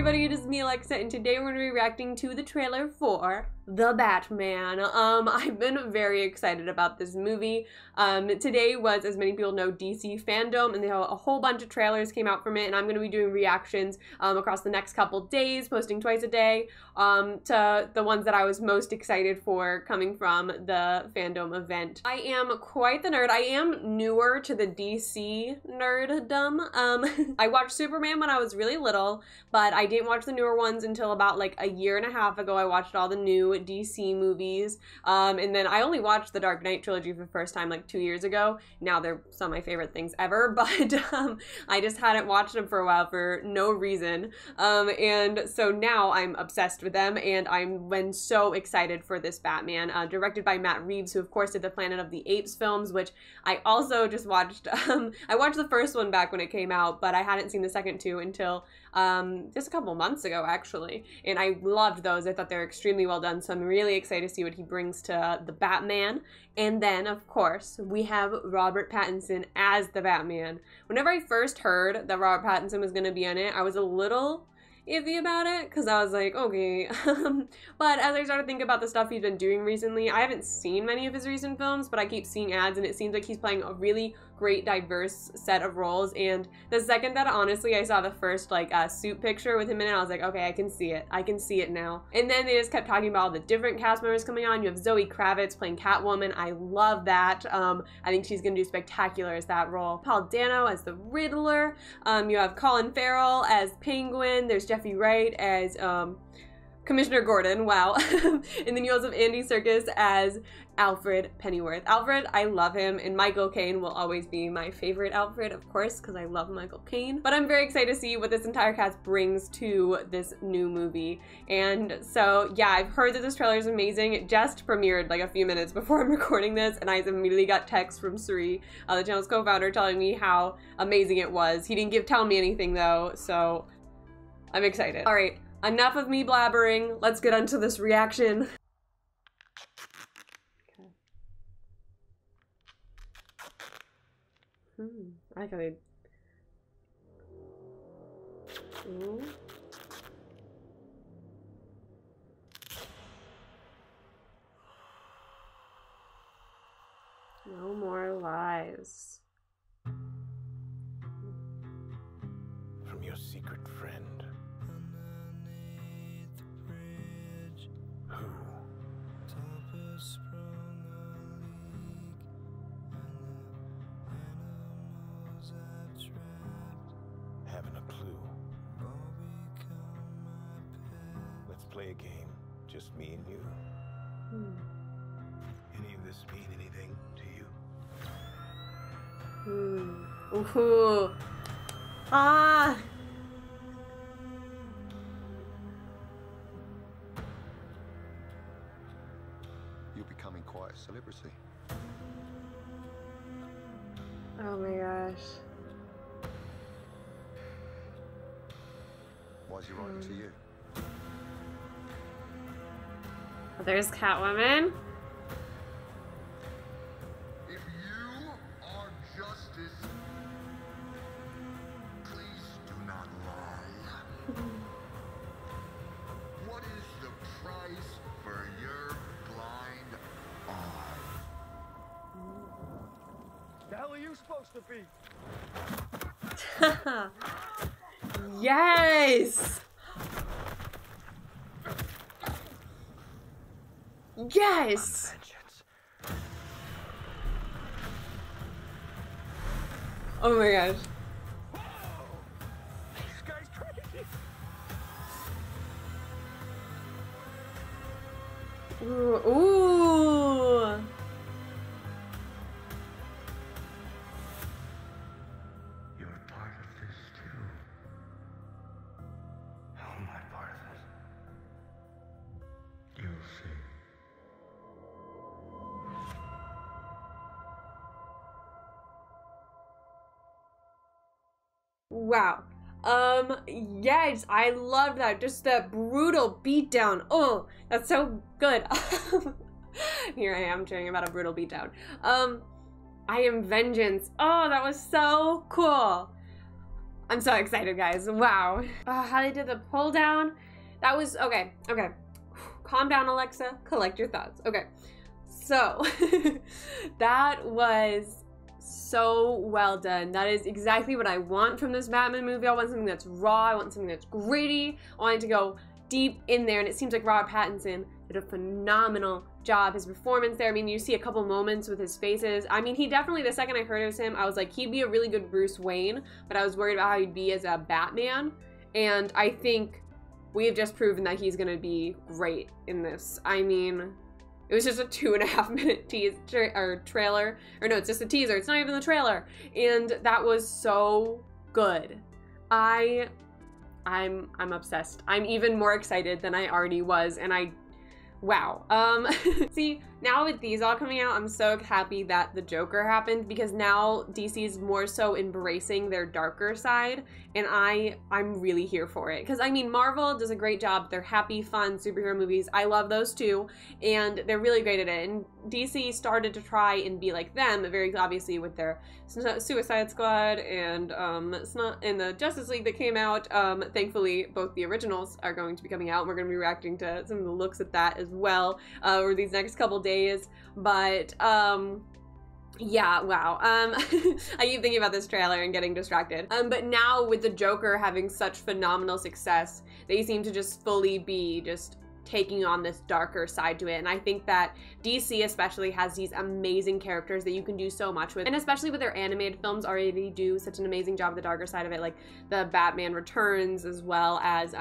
everybody, it is me, Alexa, and today we're going to be reacting to the trailer for The Batman. I've been very excited about this movie. Today was, as many people know, DC Fandom, and they have a whole bunch of trailers came out from it, and I'm going to be doing reactions across the next couple days, posting twice a day, to the ones that I was most excited for coming from the Fandom event. I am quite the nerd. I am newer to the DC nerddom. I watched Superman when I was really little, but I didn't watch the newer ones until about like a year and a half ago. I watched all the new DC movies, and then I only watched the Dark Knight trilogy for the first time like 2 years ago. Now they're some of my favorite things ever, but I just hadn't watched them for a while for no reason, and so now I'm obsessed with them, and I've been so excited for this Batman, directed by Matt Reeves, who of course did the Planet of the Apes films, which I also just watched. I watched the first one back when it came out, but I hadn't seen the second two until just a couple months ago, actually, and I loved those. I thought they were extremely well done, so I'm really excited to see what he brings to the Batman. And then, of course, we have Robert Pattinson as the Batman. Whenever I first heard that Robert Pattinson was going to be in it, I was a little iffy about it, because I was like, okay, but as I started thinking about the stuff he's been doing recently, I haven't seen many of his recent films, but I keep seeing ads, and it seems like he's playing a really great diverse set of roles. And the second that, honestly, I saw the first like suit picture with him in it, I was like, okay, I can see it. I can see it now. And then they just kept talking about all the different cast members coming on. You have Zoe Kravitz playing Catwoman. I love that. I think she's gonna do spectacular as that role. Paul Dano as the Riddler. You have Colin Farrell as Penguin. There's Jeff Wright as Commissioner Gordon, wow. And then you also have Andy Serkis as Alfred Pennyworth. Alfred, I love him, and Michael Caine will always be my favorite Alfred, of course, because I love Michael Caine. But I'm very excited to see what this entire cast brings to this new movie. And so, yeah, I've heard that this trailer is amazing. It just premiered like a few minutes before I'm recording this, and I immediately got text from Suri, the channel's co-founder, telling me how amazing it was. He didn't tell me anything, though, so I'm excited. All right, enough of me blabbering. Let's get onto this reaction. Okay. I got it. Ooh. No more lies. From your secret friend. Play a game, just me and you. Any of this mean anything to you? Ooh. Ah. You're becoming quite a celebrity. Oh my gosh. Why is he writing to you? There's Catwoman. If you are justice, please do not lie. What is the price for your blind eye? The hell are you supposed to be? Yes. Yes! Oh my gosh. This guy's crazy. Ooh. Ooh. You're part of this too. How am I part of this? You'll see. Wow. Yes, I love that. Just that brutal beatdown. Oh, that's so good. Here I am cheering about a brutal beatdown. I am vengeance. Oh, that was so cool. I'm so excited, guys. Wow. How they did the pull down. That was, okay, okay. Calm down, Alexa. Collect your thoughts. Okay, so that was so well done. That is exactly what I want from this Batman movie. I want something that's raw. I want something that's gritty. I want it to go deep in there, and it seems like Robert Pattinson did a phenomenal job. His performance there, I mean, you see a couple moments with his faces. I mean, he definitely, the second I heard it was him, I was like, he'd be a really good Bruce Wayne, but I was worried about how he'd be as a Batman, and I think we have just proven that he's gonna be great in this. I mean, it was just a 2.5 minute trailer, or no, it's just a teaser, it's not even the trailer, and that was so good. I'm obsessed. I'm even more excited than I already was, and wow. See, now with these all coming out, I'm so happy that the Joker happened, because now DC's more so embracing their darker side, and I'm really here for it. Because, I mean, Marvel does a great job. They're happy, fun superhero movies. I love those too, and they're really great at it. And DC started to try and be like them, very obviously with their Suicide Squad and the Justice League that came out. Thankfully, both the originals are going to be coming out, and we're going to be reacting to some of the looks at that as well over these next couple days. But yeah, wow. I keep thinking about this trailer and getting distracted. But now with the Joker having such phenomenal success, they seem to just fully be just taking on this darker side to it, and I think that DC especially has these amazing characters that you can do so much with, and especially with their animated films already do such an amazing job of the darker side of it, like the Batman Returns, as well as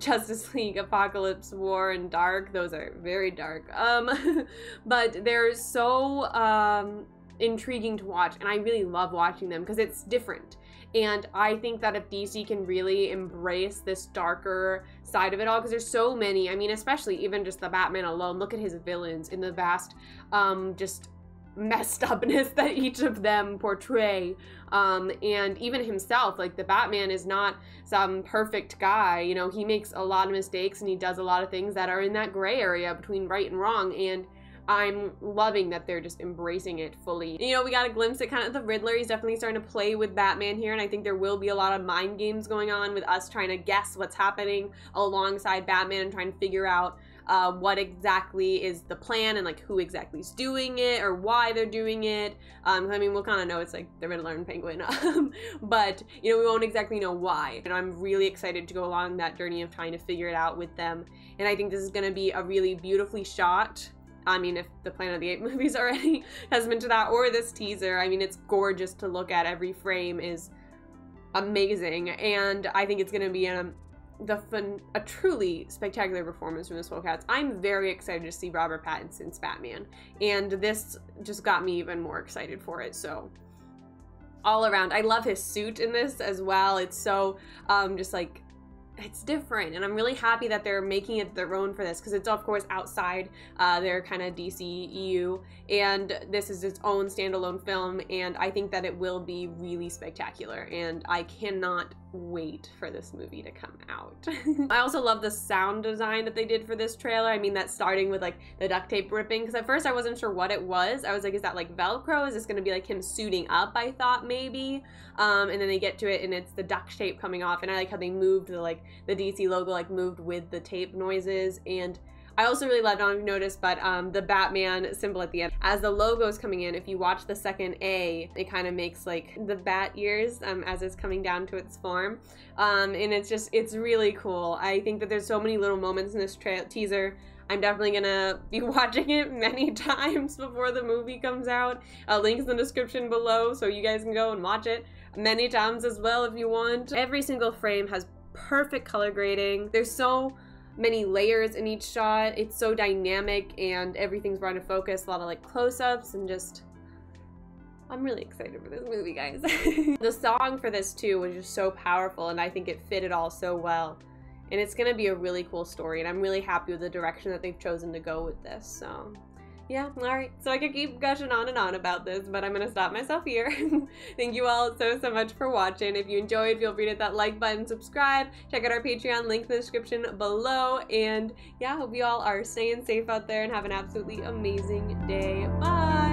Justice League, Apocalypse War, and Dark. Those are very dark, but they're so intriguing to watch, and I really love watching them because it's different. And I think that if DC can really embrace this darker side of it all, because there's so many, I mean, especially even just the Batman alone, look at his villains in the vast, just messed upness that each of them portray. And even himself, like the Batman is not some perfect guy, you know, he makes a lot of mistakes and he does a lot of things that are in that gray area between right and wrong. And I'm loving that they're just embracing it fully. You know, we got a glimpse at kind of the Riddler. He's definitely starting to play with Batman here, and I think there will be a lot of mind games going on with us trying to guess what's happening alongside Batman and trying to figure out what exactly is the plan and like who exactly is doing it or why they're doing it. I mean, we'll kind of know it's like the Riddler and Penguin, but you know, we won't exactly know why. And I'm really excited to go along that journey of trying to figure it out with them. And I think this is gonna be a really beautifully shot, I mean, if the Planet of the Apes movies already has been to that, or this teaser, I mean, it's gorgeous to look at. Every frame is amazing, and I think it's going to be a truly spectacular performance from this whole cast. I'm very excited to see Robert Pattinson's Batman, and this just got me even more excited for it, so all around. I love his suit in this as well. It's so, just like, it's different, and I'm really happy that they're making it their own for this, because it's of course outside their kind of DCEU, and this is its own standalone film, and I think that it will be really spectacular, and I cannot wait for this movie to come out. I also love the sound design that they did for this trailer. I mean, that starting with like the duct tape ripping, because at first I wasn't sure what it was. I was like, is that like Velcro? Is this gonna be like him suiting up? I thought maybe, and then they get to it and it's the duct tape coming off, and I like how they moved the like the DC logo like moved with the tape noises. And I also really loved, I don't know if you noticed, but the Batman symbol at the end. As the logo's coming in, if you watch the second A, it kind of makes like the bat ears as it's coming down to its form. And it's just, it's really cool. I think that there's so many little moments in this teaser. I'm definitely gonna be watching it many times before the movie comes out. Link's in the description below, so you guys can go and watch it many times as well if you want. Every single frame has perfect color grading. There's so many layers in each shot. It's so dynamic and everything's brought into focus. A lot of like close-ups and just, I'm really excited for this movie, guys. The song for this too was just so powerful, and I think it fit it all so well. And it's gonna be a really cool story, and I'm really happy with the direction that they've chosen to go with this, so. Yeah, all right. So I could keep gushing on and on about this, but I'm gonna stop myself here. Thank you all so much for watching. If you enjoyed, feel free to hit that like button, subscribe, check out our Patreon, link in the description below. And yeah, hope you all are staying safe out there and have an absolutely amazing day. Bye.